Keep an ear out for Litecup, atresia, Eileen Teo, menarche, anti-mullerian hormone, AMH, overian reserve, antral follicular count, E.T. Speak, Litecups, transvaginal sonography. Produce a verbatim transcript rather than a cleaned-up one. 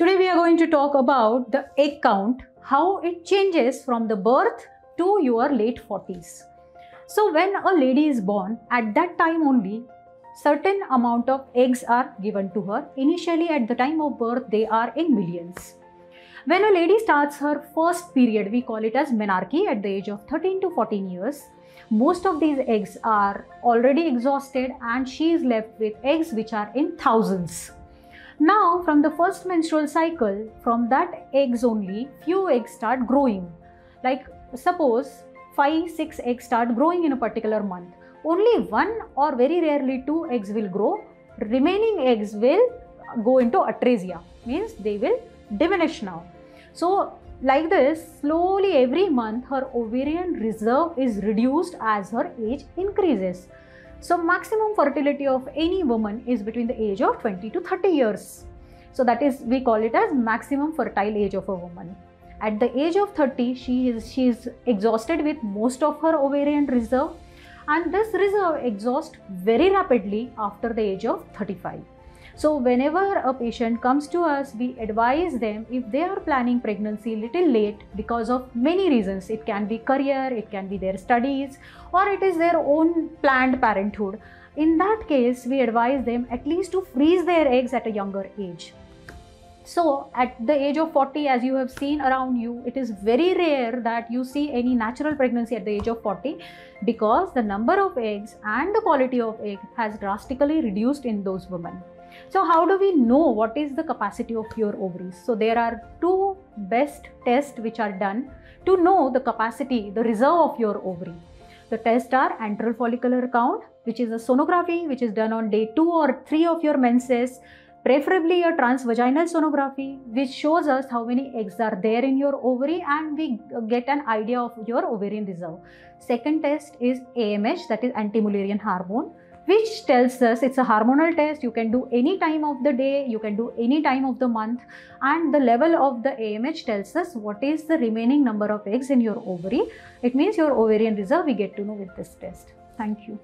Today we are going to talk about the egg count, how it changes from the birth to your late forties. So when a lady is born, at that time only, certain amount of eggs are given to her. Initially at the time of birth, they are in millions. When a lady starts her first period, we call it as menarche, at the age of thirteen to fourteen years, most of these eggs are already exhausted and she is left with eggs which are in thousands. Now, from the first menstrual cycle, from that eggs only, few eggs start growing. Like suppose five, six eggs start growing in a particular month. Only one or very rarely two eggs will grow. Remaining eggs will go into atresia, means they will diminish now. So like this, slowly every month her ovarian reserve is reduced as her age increases. So maximum fertility of any woman is between the age of twenty to thirty years. So that is, we call it as maximum fertile age of a woman. At the age of thirty, she is, she is exhausted with most of her ovarian reserve, and this reserve exhausts very rapidly after the age of thirty-five. So whenever a patient comes to us, we advise them if they are planning pregnancy little late because of many reasons. It can be career, it can be their studies, or it is their own planned parenthood. In that case, we advise them at least to freeze their eggs at a younger age. So at the age of forty, as you have seen around you, it is very rare that you see any natural pregnancy at the age of forty, because the number of eggs and the quality of egg has drastically reduced in those women. So how do we know what is the capacity of your ovaries? So there are two best tests which are done to know the capacity, the reserve of your ovary. The tests are antral follicular count, which is a sonography which is done on day two or three of your menses, preferably a transvaginal sonography, which shows us how many eggs are there in your ovary and we get an idea of your ovarian reserve. Second test is A M H, that is anti-mullerian hormone, which tells us, it's a hormonal test, you can do any time of the day, you can do any time of the month, and the level of the A M H tells us what is the remaining number of eggs in your ovary. It means your ovarian reserve, we get to know with this test. Thank you.